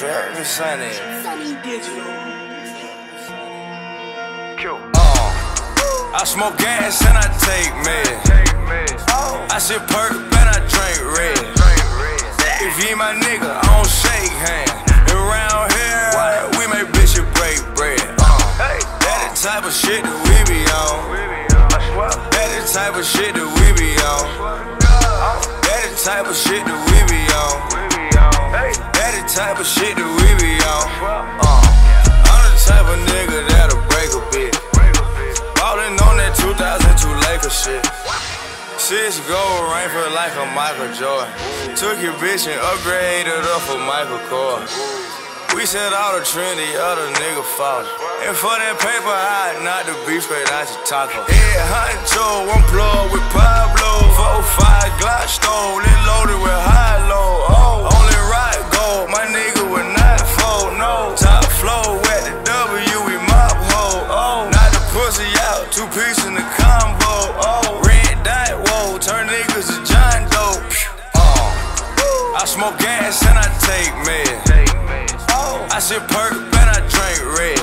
Trevor Sunny. Sunny Digital. I smoke gas and I take meds. I sip perp and I drink red. If you ain't my nigga, I don't shake hands. Around here, we make bitches break bread. That the type of shit that we be on. That the type of shit that we be on. That the type of shit that we be on. That the type of shit that we be on. I'm the type of nigga that'll break a bitch. Ballin' on that 2002 Lakers shit. 6 gold rain for like a Michael Jordan. Took your bitch and upgraded up for Michael Kors. We said all the trendy other nigga falls. And for that paper, I knocked the beef straight out your taco. Head honcho, one plug with Pablo. 4-5 Glock stole, it loaded with high low. Oh, only rock gold, my nigga would not fold. No, top flow at the W, we mop hole. Oh, knock the pussy out, 2-piece in the combo. Oh, red dot, whoa, turn niggas to John Doe. I smoke gas and I take meds. I sip perp and I drink red.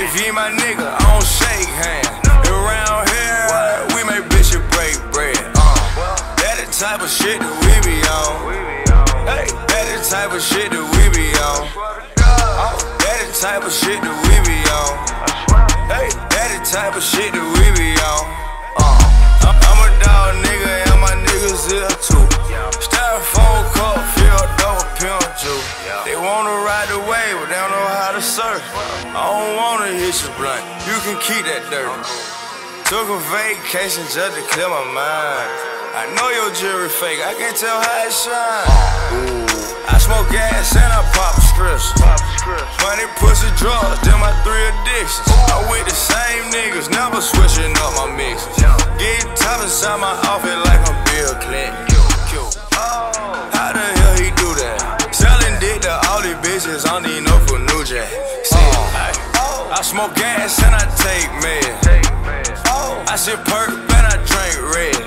If you ain't my nigga, I don't shake hands. Around here, we make bitches break bread. That the type of shit that we be on. That the type of shit that we be on. That the type of shit that we be on. That the type of shit that we be on. I'm a dog nigga and my niggas here too. Styrofoam cup filled up with pimp juice. They wanna ride the wave, but they don't know how to surf. I don't wanna hit your blunt, you can keep that dirt. Took a vacation just to clear my mind. I know your jewelry fake, I can't tell how it shine. I smoke gas and I pop strips. Money, pussy, drugs, them my 3 addictions. I with the same niggas, never switching up my mixes. Get top inside my outfit like I'm Bill Clinton. How the hell he do that? Selling dick to all these bitches, I need no for new jack. I smoke gas and I take meds. I sip perp and I drink red.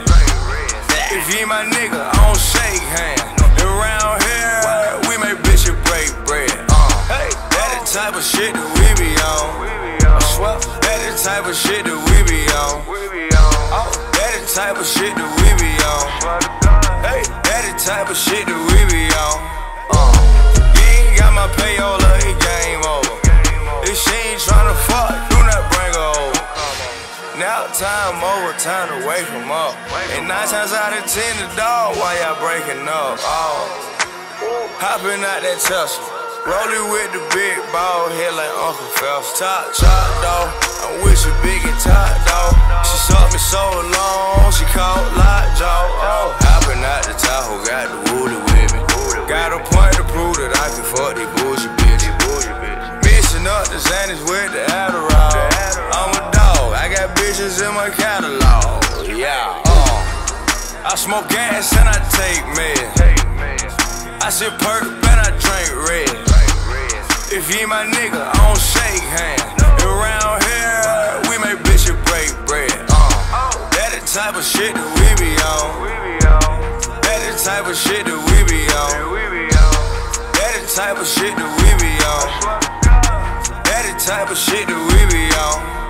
If you ain't my nigga, I don't shake hands. Around here, we make bitches break bread. That the type of shit that we be on. That the type of shit that we be on. That the type of shit that we be on. That the type of shit that we be on. You ain't got my payola, it game over. If she ain't tryna fuck, do not bring her over. Now time over, time to wake him up. And 9 times out of 10, the dog, why y'all breaking up? Hopping out that Tesla, rolling with the big ball head like Uncle Phelps. Top chopped off, I'm with your big and top dog. She sucked me so long, she called lockjaw. Hopping out the Tahoe, got the woolly with me. Got a point to prove that I can fuck these bougie bitches. Mixing up the Xanax with the Adderall. I'm a dog, I got bitches in my catalog. I smoke gas and I take meds. I sip perp and I drink red. If you ain't my nigga, I don't shake hands. Around here, we make bitches break bread. That the type of shit that we be on. That the type of shit that we be on. That the type of shit that we be on. That the type of shit that we be on.